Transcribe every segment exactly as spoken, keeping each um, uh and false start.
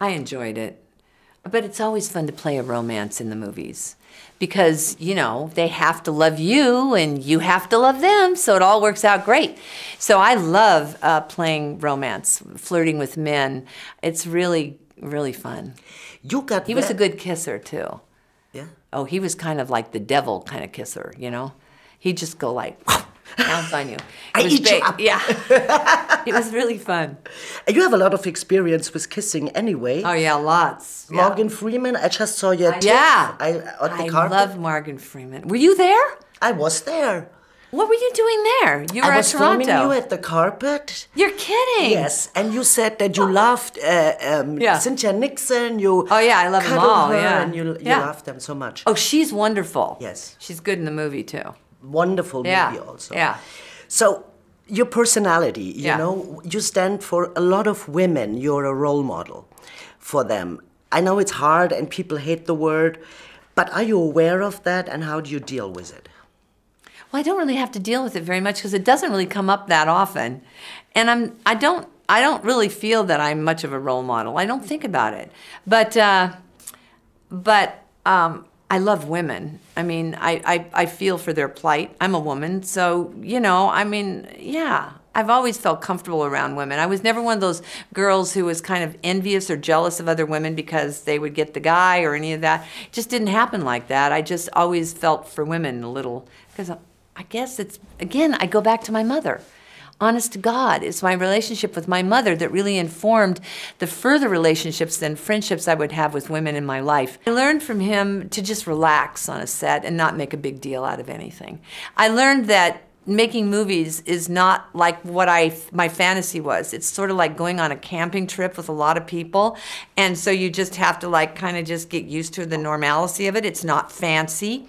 I enjoyed it. But it's always fun to play a romance in the movies because, you know, they have to love you and you have to love them, so it all works out great. So I love uh, playing romance, flirting with men. It's really, really fun. You got He that. was a good kisser, too. Yeah? Oh, he was kind of like the devil kind of kisser, you know? He'd just go like, pounce on you. It I was eat big. you up. Yeah. It was really fun. You have a lot of experience with kissing anyway. Oh, yeah, lots. Morgan yeah. Freeman, I just saw your I, tip yeah. I, on the I carpet. love Morgan Freeman. Were you there? I was there. What were you doing there? You were I at Toronto. I was filming you at the carpet. You're kidding. Yes, and you said that you oh. loved uh, um, yeah. Cynthia Nixon. You oh, yeah, I love them all. Her yeah. And you, you yeah. loved them so much. Oh, she's wonderful. Yes. She's good in the movie, too. Wonderful movie yeah. also. Yeah. So your personality, you yeah. know, you stand for a lot of women. You're a role model for them. I know it's hard and people hate the word, but are you aware of that and how do you deal with it? Well, I don't really have to deal with it very much because it doesn't really come up that often. And I'm, I don't, I don't really feel that I'm much of a role model. I don't think about it. But, uh, but, um, I love women. I mean, I, I, I feel for their plight. I'm a woman, so, you know, I mean, yeah. I've always felt comfortable around women. I was never one of those girls who was kind of envious or jealous of other women because they would get the guy or any of that. It just didn't happen like that. I just always felt for women a little, because I guess it's, again, I go back to my mother. Honest to God, it's my relationship with my mother that really informed the further relationships and friendships I would have with women in my life. I learned from him to just relax on a set and not make a big deal out of anything. I learned that making movies is not like what I, my fantasy was. It's sort of like going on a camping trip with a lot of people. And so you just have to like kind of just get used to the normalcy of it. It's not fancy.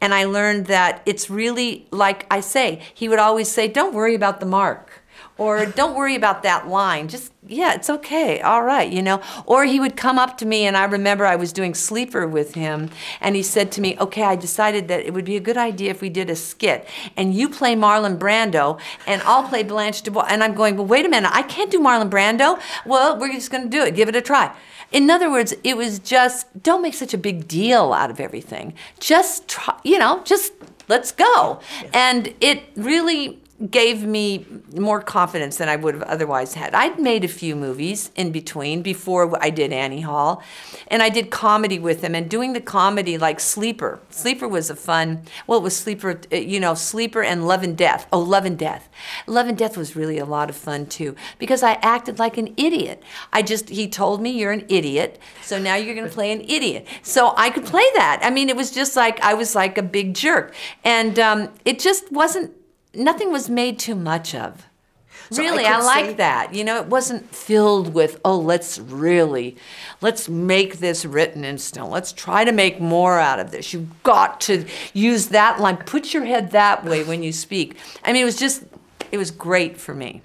And I learned that it's really, like I say, he would always say, don't worry about the mark. Or don't worry about that line. Just, yeah, it's okay, all right, you know. Or he would come up to me, and I remember I was doing Sleeper with him, and he said to me, okay, I decided that it would be a good idea if we did a skit, and you play Marlon Brando, and I'll play Blanche DuBois. And I'm going, well, wait a minute, I can't do Marlon Brando. Well, we're just gonna do it, give it a try. In other words, it was just, don't make such a big deal out of everything. Just try, you know, just let's go. And it really gave me more confidence than I would have otherwise had. I'd made a few movies in between before I did Annie Hall, and I did comedy with them, and doing the comedy like Sleeper. Sleeper was a fun, well, it was Sleeper, you know, Sleeper and Love and Death. Oh, Love and Death. Love and Death was really a lot of fun too, because I acted like an idiot. I just, he told me, you're an idiot, so now you're gonna play an idiot. So I could play that. I mean, it was just like, I was like a big jerk. And um, it just wasn't, nothing was made too much of. So really, I, I like that. You know, it wasn't filled with, oh, let's really, let's make this written in stone. Let's try to make more out of this. You've got to use that line. Put your head that way when you speak. I mean, it was just, it was great for me.